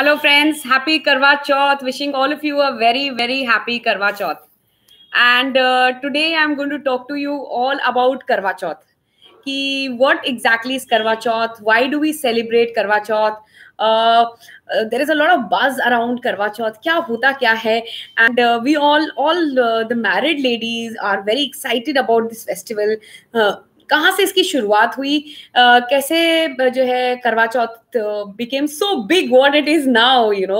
Hello friends, happy Karwa Chauth. Wishing all of you a very, very happy Karwa Chauth. And today I am going to talk to you all about Karwa Chauth. Ki what exactly is Karwa Chauth? Why do we celebrate Karwa Chauth? There is a lot of buzz around Karwa Chauth. Kya hota kya hai? And we all the married ladies are very excited about this festival. कहाँ से इसकी शुरुआत हुई, कैसे जो है करवा Chauth became so big what it is now, you know.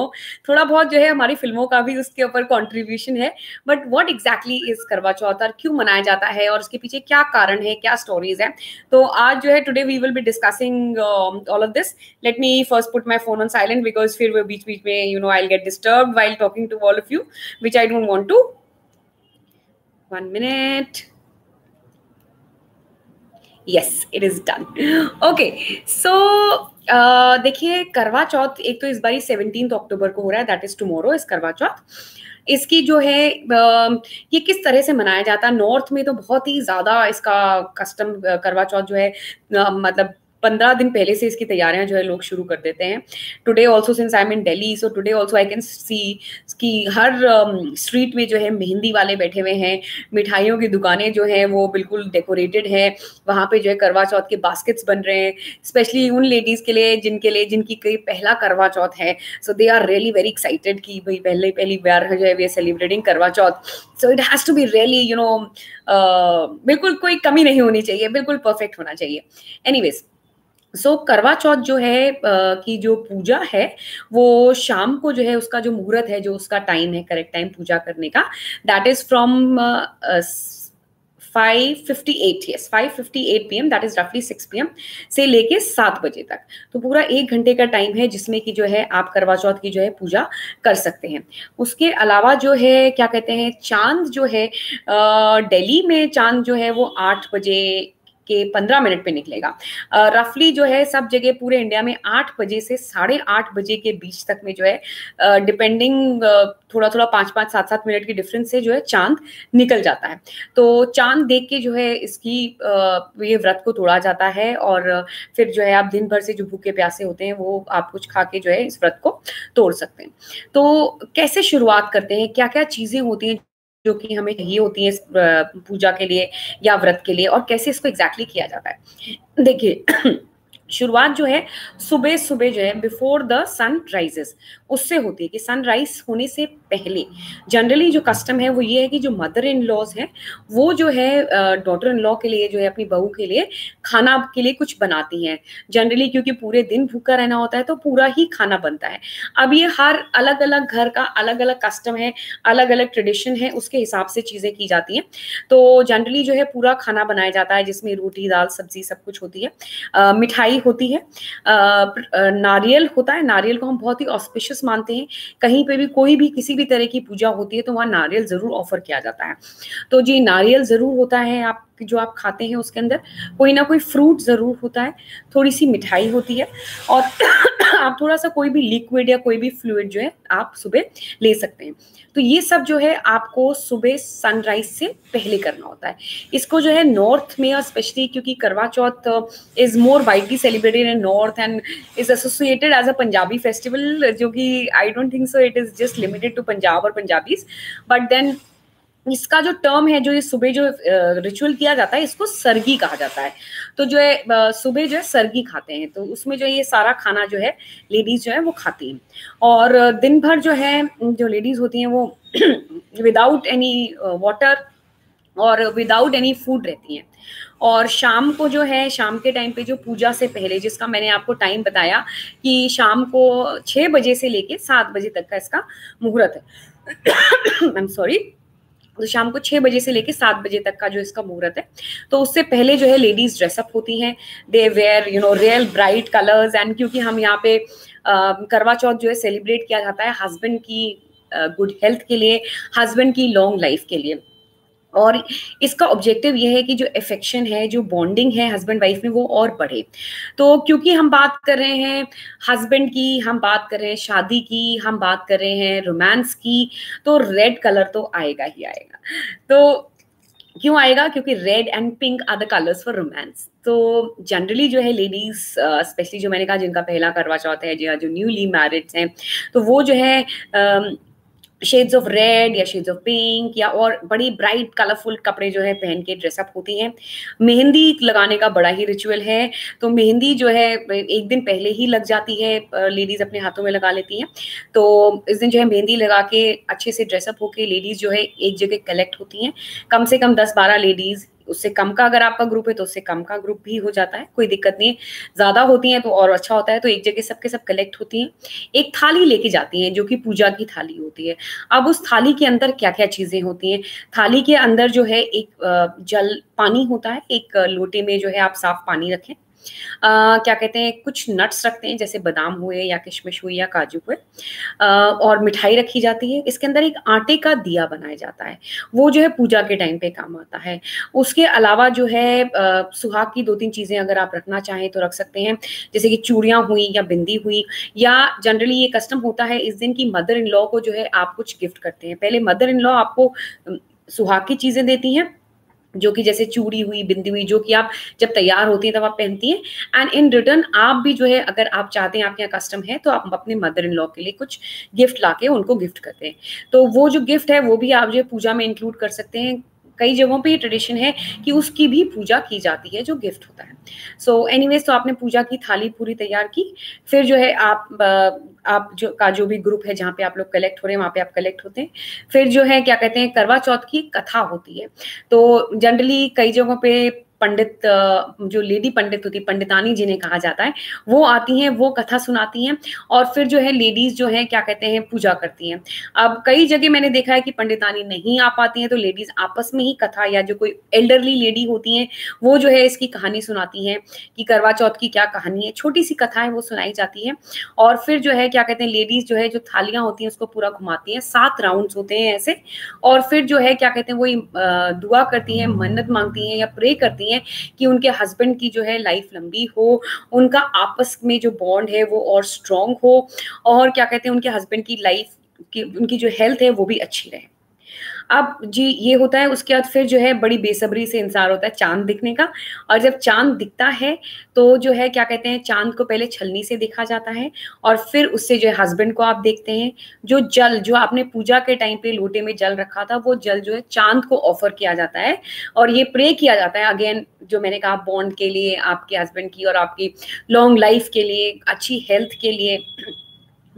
थोड़ा बहुत जो है हमारी फिल्मों का भी उसके ऊपर कंट्रीब्यूशन है, बट व्हाट एग्जैक्टली इज करवा चौथ और क्यों मनाया जाता है और उसके पीछे क्या कारण है, क्या स्टोरीज हैं. तो आज जो है today we will be discussing all of this. Let me first put my phone on silent because फिर वो बीच बीच में you know I get disturb while talking to all of you which I don't want to. 1 minute. Yes, it is done. Okay, so देखिए करवा चौथ एक तो इस बारी 17 अक्टूबर को हो रहा है, दैट इज टुमोरो इज करवा चौथ. इसकी जो है ये किस तरह से मनाया जाता है, नॉर्थ में तो बहुत ही ज़्यादा इसका कस्टम करवा चौथ जो है मतलब 15 दिन पहले से इसकी तैयारियां जो है लोग शुरू कर देते हैं. Today also since I am in Delhi, so today also I can see कि हर स्ट्रीट में जो है मेहंदी वाले बैठे हुए हैं, मिठाइयों की दुकानें जो हैं वो बिल्कुल डेकोरेटेड है, वहाँ पे जो है करवा चौथ के बास्केट्स बन रहे हैं स्पेशली उन लेडीज़ के लिए जिनकी कई पहला करवा चौथ है. So they are really very excited कि भाई पहली बार जो है वी आर सेलिब्रेटिंग करवा Chauth. So it has to be really you know, बिल्कुल कोई कमी नहीं होनी चाहिए, बिल्कुल परफेक्ट होना चाहिए. एनीवेज, सो करवा चौथ जो है की जो पूजा है वो शाम को जो है उसका जो मुहूर्त है, जो उसका टाइम है, करेक्ट टाइम पूजा करने का, that is from 5:58, yes 5:58 PM, that is रफली 6 PM से लेके 7 बजे तक. तो पूरा 1 घंटे का टाइम है जिसमें कि जो है आप करवा चौथ की जो है पूजा कर सकते हैं. उसके अलावा जो है क्या कहते हैं, चांद जो है दिल्ली में चांद जो है वो 8 बजे के 15 मिनट पे निकलेगा. रफली जो है सब जगह पूरे इंडिया में 8 बजे से 8:30 बजे के बीच तक में जो है डिपेंडिंग थोड़ा थोड़ा 5-5, 7-7 मिनट की डिफरेंस से जो है चांद निकल जाता है. तो चांद देख के जो है इसकी ये व्रत को तोड़ा जाता है और फिर जो है आप दिन भर से जो भूखे प्यासे होते हैं वो आप कुछ खा के जो है इस व्रत को तोड़ सकते हैं. तो कैसे शुरुआत करते हैं, क्या क्या चीज़ें होती हैं जो कि हमें चाहिए होती है इस पूजा के लिए या व्रत के लिए, और कैसे इसको एग्जैक्टली किया जाता है. देखिए शुरुआत जो है सुबह सुबह जो है बिफोर द सन राइजेस उससे होती है कि सनराइज होने से पहले. जनरली जो कस्टम है वो ये है कि जो मदर इन लॉज हैं वो जो है डॉटर इन लॉ के लिए जो है अपनी बहू के लिए खाना के लिए कुछ बनाती हैं जनरली, क्योंकि पूरे दिन भूखा रहना होता है तो पूरा ही खाना बनता है. अब ये हर अलग अलग घर का अलग अलग कस्टम है, अलग अलग ट्रेडिशन है, उसके हिसाब से चीज़ें की जाती हैं. तो जनरली जो है पूरा खाना बनाया जाता है जिसमें रोटी दाल सब्जी सब कुछ होती है, मिठाई होती है, नारियल होता है. नारियल को हम बहुत ही ऑस्पिशियस मानते हैं, कहीं पे भी कोई भी किसी भी तरह की पूजा होती है तो वहाँ नारियल जरूर ऑफर किया जाता है. तो जी नारियल जरूर होता है, आप जो आप खाते हैं उसके अंदर कोई ना कोई फ्रूट जरूर होता है, थोड़ी सी मिठाई होती है, और आप थोड़ा सा कोई भी लिक्विड या कोई भी फ्लूइड जो है आप सुबह ले सकते हैं. तो ये सब जो है आपको सुबह सनराइज से पहले करना होता है. इसको जो है नॉर्थ में और स्पेशली क्योंकि करवा Chauth is more widely celebrated in north and is associated as a Punjabi festival, जो कि I don't think so it is just limited to Punjab और पंजाबीज, बट देन इसका जो टर्म है जो ये सुबह जो रिचुअल किया जाता है इसको सर्गी कहा जाता है. तो जो है सुबह जो है सर्गी खाते हैं, तो उसमें जो ये सारा खाना जो है लेडीज़ जो है वो खाती हैं. और दिन भर जो है जो लेडीज़ होती हैं वो विदाउट एनी वाटर और विदाउट एनी फूड रहती हैं. और शाम को जो है शाम के टाइम पे जो पूजा से पहले जिसका मैंने आपको टाइम बताया कि शाम को 6 बजे से लेके 7 बजे तक का इसका मुहूर्त है. आई एम सॉरी, तो शाम को 6 बजे से लेकर 7 बजे तक का जो इसका मुहूर्त है, तो उससे पहले जो है लेडीज ड्रेसअप होती हैं. They wear you know real bright colours, and क्योंकि हम यहाँ पे करवा चौथ जो है सेलिब्रेट किया जाता है हस्बैंड की गुड हेल्थ के लिए, हस्बैंड की लॉन्ग लाइफ के लिए. और इसका ऑब्जेक्टिव ये है कि जो अफेक्शन है, जो बॉन्डिंग है हस्बैंड वाइफ में, वो और बढ़े. तो क्योंकि हम बात कर रहे हैं हस्बैंड की, हम बात कर रहे हैं शादी की, हम बात कर रहे हैं रोमांस की, तो रेड कलर तो आएगा ही आएगा. तो क्यों आएगा? क्योंकि red and pink are the colours for romance. तो जनरली जो है लेडीज स्पेशली जो मैंने कहा जिनका पहला करवा चौथ है या जो न्यूली मैरिड हैं, तो वो जो है शेड्स ऑफ रेड या शेड्स ऑफ पिंक या और बड़ी ब्राइट कलरफुल कपड़े जो है पहन के ड्रेसअप होती हैं। मेहंदी लगाने का बड़ा ही रिचुअल है, तो मेहंदी जो है एक दिन पहले ही लग जाती है, लेडीज अपने हाथों में लगा लेती हैं। तो इस दिन जो है मेहंदी लगा के अच्छे से ड्रेसअप होके लेडीज जो है एक जगह कलेक्ट होती हैं, कम से कम 10-12 लेडीज, उससे कम का अगर आपका ग्रुप है तो उससे कम का ग्रुप भी हो जाता है, कोई दिक्कत नहीं है। ज़्यादा होती हैं तो और अच्छा होता है। तो एक जगह सबके सब कलेक्ट होती हैं, एक थाली लेके जाती हैं जो कि पूजा की थाली होती है। अब उस थाली के अंदर क्या क्या चीज़ें होती हैं? थाली के अंदर जो है एक जल पानी होता है, एक लोटे में जो है आप साफ पानी रखें, क्या कहते हैं, कुछ नट्स रखते हैं जैसे बादाम हुए या किशमिश हुई या काजू हुए, और मिठाई रखी जाती है। इसके अंदर एक आटे का दिया बनाया जाता है, वो जो है पूजा के टाइम पे काम आता है। उसके अलावा जो है सुहाग की 2-3 चीज़ें अगर आप रखना चाहें तो रख सकते हैं, जैसे कि चूड़ियाँ हुई या बिंदी हुई। या जनरली ये कस्टम होता है इस दिन की मदर इन लॉ को जो है आप कुछ गिफ्ट करते हैं। पहले मदर इन लॉ आपको सुहाग की चीज़ें देती हैं जो कि जैसे चूड़ी हुई, बिंदी हुई, जो कि आप जब तैयार होती हैं तब आप पहनती हैं। एंड इन रिटर्न आप भी जो है अगर आप चाहते हैं, आपके यहाँ कस्टम है, तो आप अपने मदर इन लॉ के लिए कुछ गिफ्ट लाके उनको गिफ्ट करते हैं। तो वो जो गिफ्ट है वो भी आप जो है पूजा में इंक्लूड कर सकते हैं। कई जगहों पे ये ट्रेडिशन है कि उसकी भी पूजा की जाती है जो गिफ्ट होता है। सो एनीवेज, तो आपने पूजा की थाली पूरी तैयार की। फिर जो है आप जो का जो भी ग्रुप है जहाँ पे आप लोग कलेक्ट हो रहे हैं वहाँ पे आप कलेक्ट होते हैं। फिर जो है क्या कहते हैं, करवा चौथ की कथा होती है। तो जनरली कई जगहों पे पंडित, जो लेडी पंडित होती है, पंडितानी जिन्हें कहा जाता है, वो आती हैं, वो कथा सुनाती हैं और फिर जो है लेडीज जो है क्या कहते हैं पूजा करती हैं। अब कई जगह मैंने देखा है कि पंडितानी नहीं आ पाती हैं तो लेडीज आपस में ही कथा, या जो कोई एल्डरली लेडी होती हैं वो जो है इसकी कहानी सुनाती हैं कि करवा चौथ की क्या कहानी है, छोटी सी कथा है, वो सुनाई जाती है। और फिर जो है क्या कहते हैं लेडीज जो है जो थालियाँ होती हैं उसको पूरा घुमाती हैं, 7 राउंड होते हैं ऐसे। और फिर जो है क्या कहते हैं वो दुआ करती हैं, मन्नत मांगती हैं या प्रे करती कि उनके हस्बैंड की जो है लाइफ लंबी हो, उनका आपस में जो बॉन्ड है वो और स्ट्रांग हो, और क्या कहते हैं उनके हस्बैंड की लाइफ की, उनकी जो हेल्थ है वो भी अच्छी रहे। अब जी ये होता है। उसके बाद फिर जो है बड़ी बेसब्री से इंतजार होता है चांद दिखने का। और जब चांद दिखता है तो जो है क्या कहते हैं चांद को पहले छलनी से देखा जाता है और फिर उससे जो है हस्बैंड को आप देखते हैं। जो जल जो आपने पूजा के टाइम पे लोटे में जल रखा था वो जल जो है चांद को ऑफर किया जाता है और ये प्रे किया जाता है, अगेन जो मैंने कहा बॉन्ड के लिए, आपके हस्बैंड की और आपकी लॉन्ग लाइफ के लिए, अच्छी हेल्थ के लिए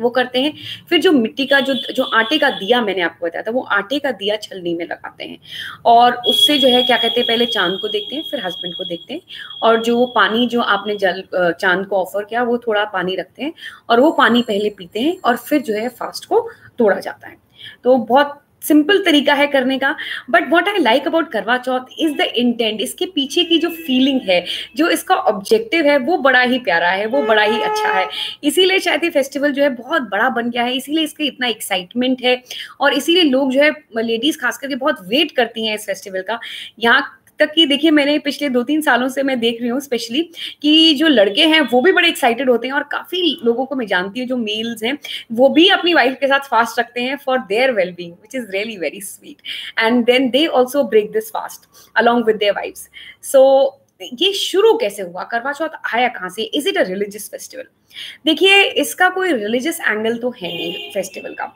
वो करते हैं। फिर जो मिट्टी का जो आटे का दिया मैंने आपको बताया था, वो आटे का दिया छलनी में लगाते हैं और उससे जो है क्या कहते हैं पहले चांद को देखते हैं, फिर हस्बैंड को देखते हैं। और जो पानी जो आपने जल चांद को ऑफर किया वो थोड़ा पानी रखते हैं और वो पानी पहले पीते हैं और फिर जो है फास्ट को तोड़ा जाता है। तो बहुत सिंपल तरीका है करने का। But what I like about करवा चौथ इज द इंटेंट, इसके पीछे की जो फीलिंग है, जो इसका ऑब्जेक्टिव है, वो बड़ा ही प्यारा है, वो बड़ा ही अच्छा है। इसीलिए शायद ये फेस्टिवल जो है बहुत बड़ा बन गया है, इसीलिए इसका इतना एक्साइटमेंट है और इसीलिए लोग जो है लेडीज खास करके बहुत वेट करती हैं इस फेस्टिवल का। यहाँ तक कि देखिए मैंने पिछले 2-3 सालों से मैं देख रही हूँ स्पेशली कि जो लड़के हैं वो भी बड़े एक्साइटेड होते हैं और काफ़ी लोगों को मैं जानती हूँ जो मेल्स हैं वो भी अपनी वाइफ के साथ फास्ट रखते हैं for their wellbeing, which is really very sweet, and then they also break this fast along with their wives. सो ये शुरू कैसे हुआ, करवा चौथ आया कहाँ से, is it a religious festival? देखिए इसका कोई रिलीजियस एंगल तो है नहीं फेस्टिवल का।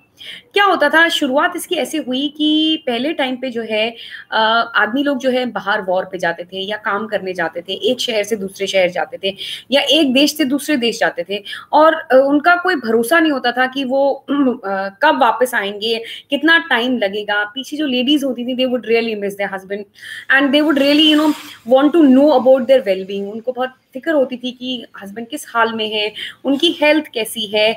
क्या होता था, शुरुआत इसकी ऐसे हुई कि पहले टाइम पे जो है आदमी लोग जो है बाहर वॉर पे जाते थे या काम करने जाते थे, एक शहर से दूसरे शहर जाते थे या एक देश से दूसरे देश जाते थे और उनका कोई भरोसा नहीं होता था कि वो कब वापस आएंगे, कितना टाइम लगेगा। पीछे जो लेडीज होती थी they would really miss their husband and they would really you know want to know about their wellbeing. उनको बहुत फिक्र होती थी कि हस्बैंड किस हाल में है, उनकी हेल्थ कैसी है,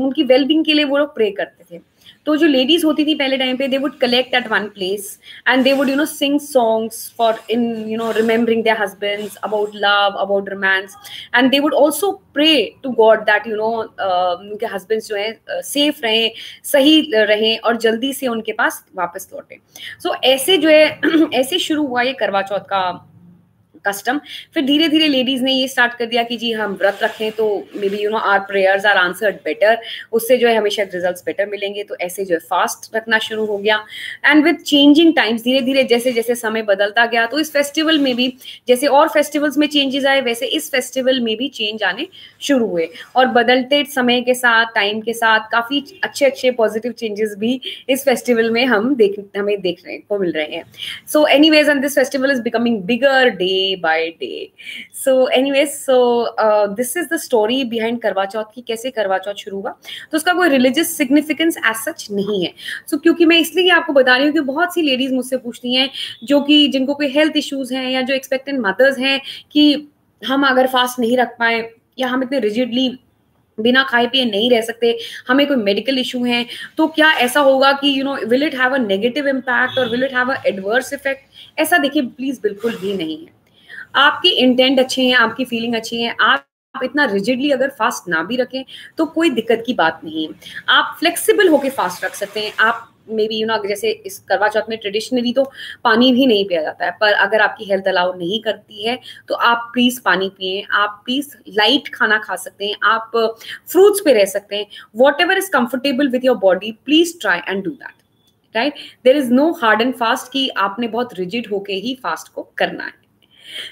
उनकी वेलबींग के लिए वो लोग प्रे करते थे। तो जो लेडीज़ होती थी पहले टाइम पे they would collect at one place and they would you know sing songs for in you know remembering their husbands, about love, about romance, and they would also pray to God that you know उनके husbands जो हैं safe रहें, सही रहें और जल्दी से उनके पास वापस लौटें। सो ऐसे जो है ऐसे शुरू हुआ ये करवा चौथ का कस्टम। फिर धीरे धीरे लेडीज ने ये स्टार्ट कर दिया कि जी हम व्रत रखें तो maybe you know our prayers are answered better, उससे जो है हमें शायद रिजल्ट्स बेटर मिलेंगे, तो ऐसे जो है फास्ट रखना शुरू हो गया। एंड विद चेंजिंग टाइम्स, धीरे धीरे जैसे जैसे समय बदलता गया तो इस फेस्टिवल में भी, जैसे और फेस्टिवल्स में चेंजेस आए वैसे इस फेस्टिवल में भी चेंज आने शुरू हुए, और बदलते समय के साथ, टाइम के साथ काफी अच्छे अच्छे पॉजिटिव चेंजेस भी इस फेस्टिवल में हमें देखने को मिल रहे हैं। So anyways, and this festival is becoming bigger day by day. So anyways, so this is the story behind करवा चौथ की, कैसे करवा चौथ शुरू हुआ। तो उसका कोई रिलीजियस सिग्निफिकेंस एज सच नहीं है। सो क्योंकि मैं इसलिए आपको बता रही हूँ कि बहुत सी लेडीज मुझसे पूछती हैं जो कि जिनको कोई हेल्थ इश्यूज हैं या जो एक्सपेक्टेंट मदर्स हैं कि हम अगर फास्ट नहीं रख पाए या हम इतने रिजिडली बिना खाए पिए नहीं रह सकते, हमें कोई मेडिकल इशू है, तो क्या ऐसा होगा कि you know will it have a negative impact और will it have a adverse effect? ऐसा देखिए प्लीज बिल्कुल भी नहीं है। आपके इंटेंट अच्छे हैं, आपकी फीलिंग अच्छी है, आप इतना रिजिडली अगर फास्ट ना भी रखें तो कोई दिक्कत की बात नहीं है। आप फ्लेक्सिबल होके फास्ट रख सकते हैं। आप मे बी यू नो, जैसे इस करवा चौथ में ट्रेडिशनली तो पानी भी नहीं पिया जाता है, पर अगर आपकी हेल्थ अलाउ नहीं करती है तो आप प्लीज पानी पिए, आप प्लीज लाइट खाना खा सकते हैं, आप फ्रूट्स पे रह सकते हैं। Whatever is comfortable with your body, please try and do that, right? There is no hard and fast कि आपने बहुत रिजिड होके ही फास्ट को करना है।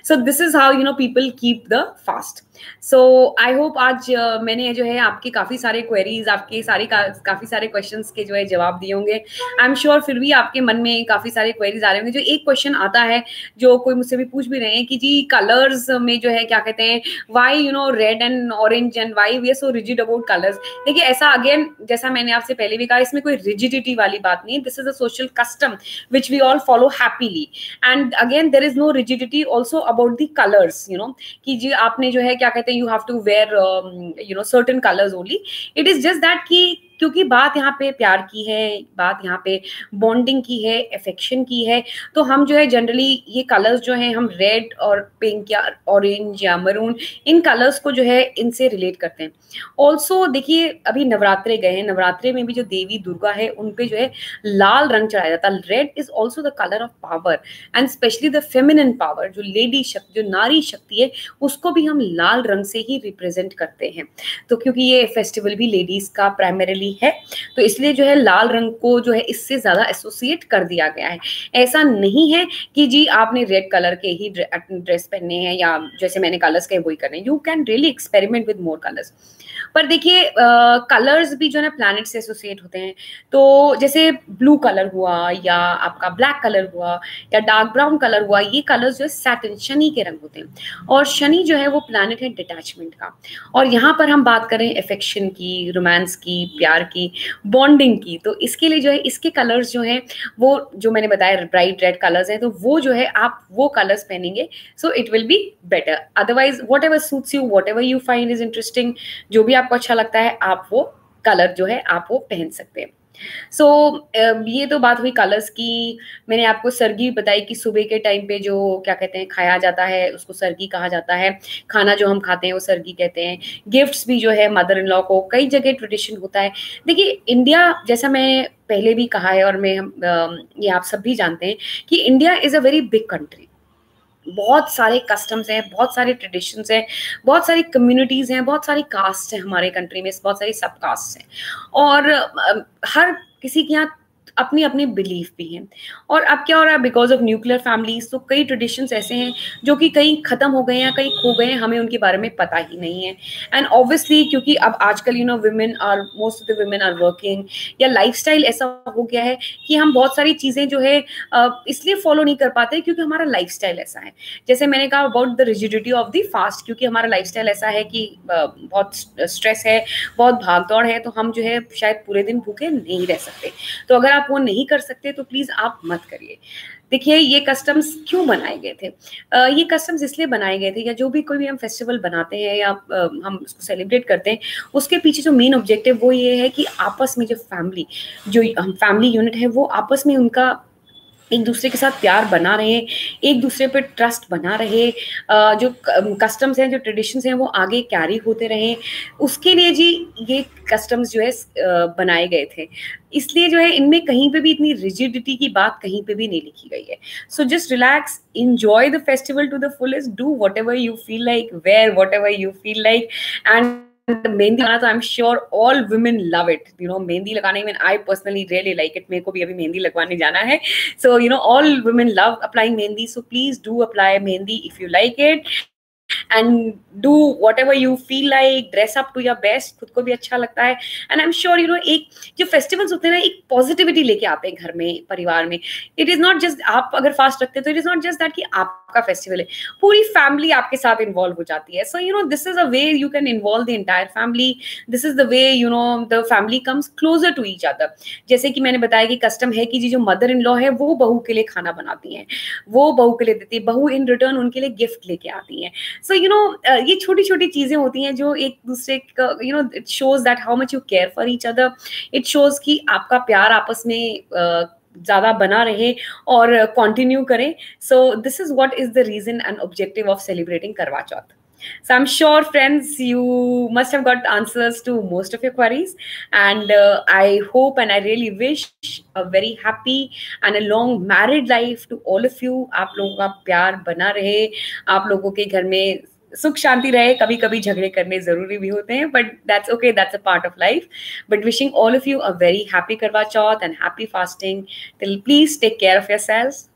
So this is how you know people keep the fast. So I hope आज मैंने जो है आपके काफी सारे क्वेरीज, आपके सारे काफी सारे क्वेश्चंस के जो है जवाब दिए होंगे। आई एम श्योर फिर भी आपके मन में काफी सारे क्वेरीज आ रहे होंगे। जो एक क्वेश्चन आता है जो कोई मुझसे भी पूछ भी रहे हैं कि जी कलर्स में जो है क्या कहते हैं, why you know red and orange and why we are so rigid about colours. देखिए ऐसा अगेन, जैसा मैंने आपसे पहले भी कहा, इसमें कोई रिजिडिटी वाली बात नहीं है। This is a social custom which we all follow happily, and again there is no rigidity also about the colors, you know, कि जी आपने जो है क्या कहते हैं you have to wear you know certain colors only. It is just that कि क्योंकि बात यहाँ पे प्यार की है, बात यहाँ पे बॉन्डिंग की है, अफेक्शन की है, तो हम जो है जनरली ये कलर्स जो हैं हम रेड और पिंक या ऑरेंज या मरून, इन कलर्स को जो है इनसे रिलेट करते हैं। ऑल्सो देखिए अभी नवरात्रे गए हैं, नवरात्रे में भी जो देवी दुर्गा है उन पे जो है लाल रंग चढ़ाया जाता है। Red is also the colour of power and specially the feminine power, जो लेडी शक्ति, जो नारी शक्ति है, उसको भी हम लाल रंग से ही रिप्रेजेंट करते हैं। तो क्योंकि ये फेस्टिवल भी लेडीज का प्राइमरीली है, तो इसलिए जो है लाल रंग को जो है इससे ज्यादा एसोसिएट कर दिया गया है। ऐसा नहीं है कि जी आपने रेड कलर के ही ड्रेस पहने हैं या जैसे मैंने कलर्स के वही करने। You can really experiment with more colours. पर देखिए कलर्स भी जो है प्लैनेट से एसोसिएट होते हैं, तो जैसे ब्लू कलर हुआ या आपका ब्लैक कलर हुआ या डार्क ब्राउन कलर हुआ, ये कलर्स जो है सैटर्न, शनि के रंग होते हैं, और शनि जो है वो प्लैनेट है डिटैचमेंट का। और यहाँ पर हम बात करें अफेक्शन की, रोमांस की, प्यार की, बॉन्डिंग की, तो इसके लिए जो है इसके कलर्स जो हैं वो, जो मैंने बताया ब्राइट रेड कलर्स हैं, तो वो जो है आप वो कलर्स पहनेंगे, so it will be better. Otherwise whatever suits you, whatever you find is interesting, जो भी आपको अच्छा लगता है आप वो कलर जो है आप वो पहन सकते हैं। सो ये तो बात हुई कलर्स की। मैंने आपको सर्गी बताई कि सुबह के टाइम पे जो क्या कहते हैं खाया जाता है उसको सर्गी कहा जाता है, खाना जो हम खाते हैं वो सर्गी कहते हैं। गिफ्ट्स भी जो है मदर इन लॉ को कई जगह ट्रेडिशन होता है। देखिए इंडिया, जैसा मैं पहले भी कहा है और मैं ये आप सब भी जानते हैं कि India is a very big country. बहुत सारे कस्टम्स हैं, बहुत सारे ट्रेडिशंस हैं, बहुत सारी कम्युनिटीज़ हैं, बहुत सारी कास्ट हैं हमारे कंट्री में, बहुत सारी सब कास्ट हैं, और हर किसी के यहाँ अपनी अपनी बिलीफ भी हैं। और अब क्या हो रहा है, बिकॉज ऑफ न्यूक्लियर फैमिलीज, तो कई ट्रेडिशंस ऐसे हैं जो कि कहीं ख़त्म हो गए हैं, कहीं खो गए हैं, हमें उनके बारे में पता ही नहीं है। एंड ऑब्वियसली क्योंकि अब आजकल you know women are, most of the women are working, या लाइफस्टाइल ऐसा हो गया है कि हम बहुत सारी चीज़ें जो है इसलिए फॉलो नहीं कर पाते क्योंकि हमारा लाइफस्टाइल ऐसा है। जैसे मैंने कहा about the rigidity of the fast, क्योंकि हमारा लाइफस्टाइल ऐसा है कि बहुत स्ट्रेस है, बहुत भागदौड़ है, तो हम जो है शायद पूरे दिन भूखे नहीं रह सकते। तो अगर आप वो नहीं कर सकते तो प्लीज आप मत करिए। देखिए ये कस्टम्स क्यों बनाए गए थे, ये कस्टम्स इसलिए बनाए गए थे, या जो भी कोई भी हम फेस्टिवल बनाते हैं या हम उसको सेलिब्रेट करते हैं, उसके पीछे जो मेन ऑब्जेक्टिव वो ये है कि आपस में जो फैमिली यूनिट है वो आपस में उनका एक दूसरे के साथ प्यार बना रहे, एक दूसरे पे ट्रस्ट बना रहे, जो कस्टम्स हैं, जो ट्रेडिशंस हैं, वो आगे कैरी होते रहें, उसके लिए जी ये कस्टम्स जो है बनाए गए थे। इसलिए जो है इनमें कहीं पे भी इतनी रिजिडिटी की बात कहीं पे भी नहीं लिखी गई है। So just relax, enjoy the festival to the fullest, do whatever you feel like, wear whatever you feel like, and mehndi लगाना तो I am sure all women love it. You know mehndi लगाना, even I personally really like it. मेरे को भी अभी मेहंदी लगवाने जाना है। So you know all women love applying mehndi, so please do apply mehndi if you like it and do whatever you feel like, dress up to your best, खुद को भी अच्छा लगता है। and I'm sure you know एक जो festivals होते हैं ना, एक positivity लेके आते हैं घर में, परिवार में। it is not just आप अगर fast रखते हैं तो it is not just that कि आपका festival है, पूरी family आपके साथ involve हो जाती है। so you know this is a way you can involve the entire family, this is the way you know the family comes closer to each other। जैसे कि मैंने बताया कि custom है कि जी जो mother-in-law है वो बहू के लिए खाना बनाती हैं, वो बहू के लिए देती है, बहू in return उनके लिए gift लेके आती हैं। so you know ये छोटी छोटी चीजें होती हैं जो एक दूसरे का you know it shows that how much you care for each other, it shows कि आपका प्यार आपस में ज़्यादा बना रहे और continue करें। so this is what is the reason and objective of celebrating Karwa Chauth. So I'm sure friends you must have got answers to most of your queries, and I hope and I really wish a very happy and a long married life to all of you. आप लोगों का प्यार बना रहे, आप लोगों के घर में सुख शांति रहे। कभी कभी झगड़े करने जरूरी भी होते हैं, but that's okay, that's a part of life. But wishing all of you a very happy Karwa Chauth and happy fasting. Till please take care of yourselves.